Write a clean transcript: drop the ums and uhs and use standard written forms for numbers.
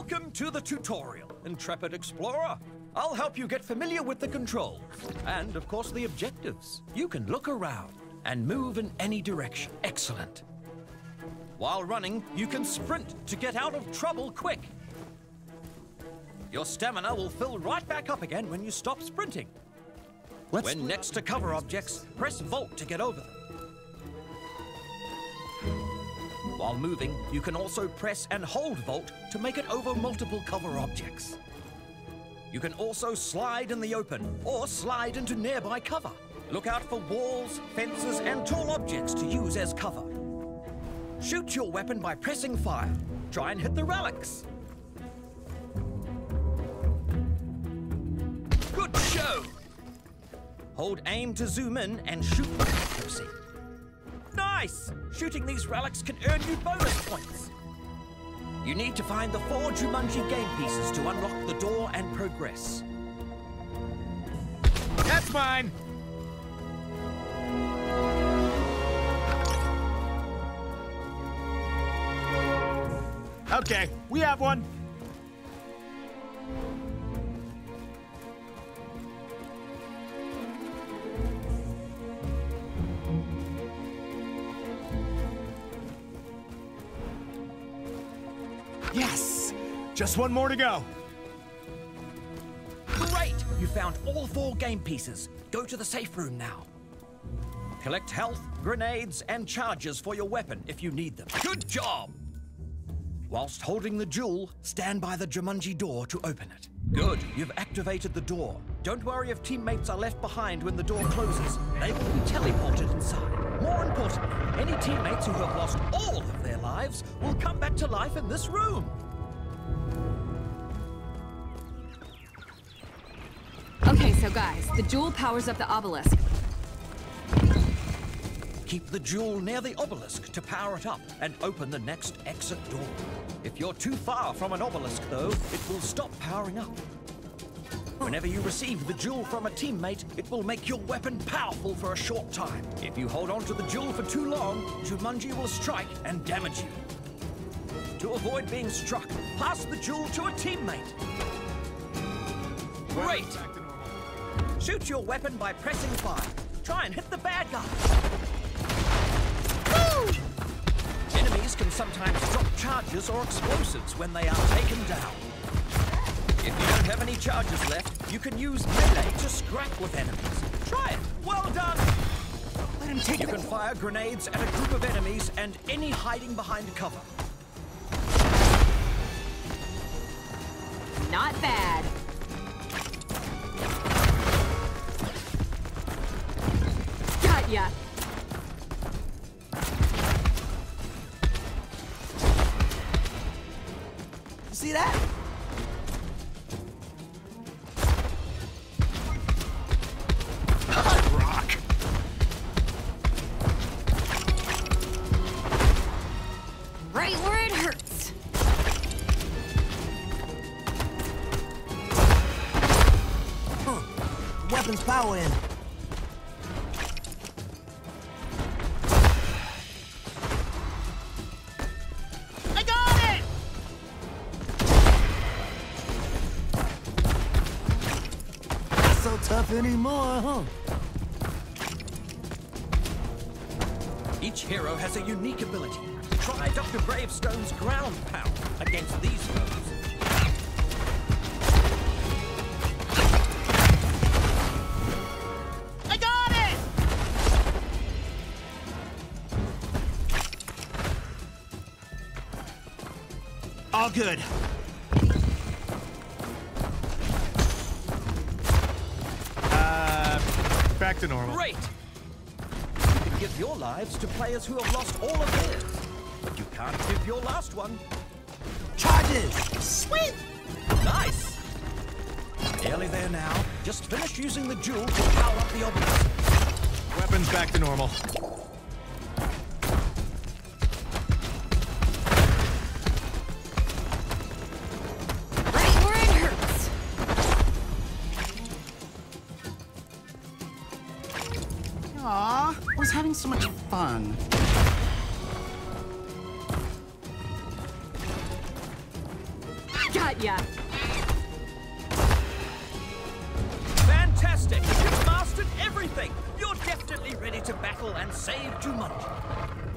Welcome to the tutorial, intrepid explorer. I'll help you get familiar with the controls and, of course, the objectives. You can look around and move in any direction. Excellent. While running, you can sprint to get out of trouble quick. Your stamina will fill right back up again when you stop sprinting. When next to cover objects, press Vault to get over them. While moving, you can also press and hold Vault to make it over multiple cover objects. You can also slide in the open or slide into nearby cover. Look out for walls, fences, and tall objects to use as cover. Shoot your weapon by pressing fire. Try and hit the relics. Good show! Hold aim to zoom in and shoot with accuracy. Nice! Shooting these relics can earn you bonus points. You need to find the 4 Jumanji game pieces to unlock the door and progress. That's mine! Okay, we have one. Yes! Just one more to go. Great! You found all 4 game pieces. Go to the safe room now. Collect health, grenades, and charges for your weapon if you need them. Good job! Whilst holding the jewel, stand by the Jumanji door to open it. Good! You've activated the door. Don't worry if teammates are left behind when the door closes. They will be teleported inside. More importantly, any teammates who have lost all of their lives will come back to life in this room. Okay, so guys, the jewel powers up the obelisk. Keep the jewel near the obelisk to power it up and open the next exit door. If you're too far from an obelisk, though, it will stop powering up. Whenever you receive the jewel from a teammate, it will make your weapon powerful for a short time. If you hold on to the jewel for too long, Jumanji will strike and damage you. To avoid being struck, pass the jewel to a teammate. Great! Shoot your weapon by pressing fire. Try and hit the bad guy. Woo! Enemies can sometimes drop charges or explosives when they are taken down. If you don't have any charges left, you can use melee to scrap with enemies. Try it! Well done! Let him take it! You can fire grenades at a group of enemies and any hiding behind cover. Not bad. Got ya! You see that? Power in. I got it! Not so tough anymore, huh? Each hero has a unique ability. Try Dr. Gravestone's ground pound against these foes. All good. Back to normal. Great! You can give your lives to players who have lost all of theirs, but you can't give your last one. Charges! Sweet! Nice! Nearly there now. Just finish using the jewel to power up the obelisk. Weapons back to normal. Aw, I was having so much fun. Gotcha! Yeah. Fantastic! You've mastered everything! You're definitely ready to battle and save Jumanji.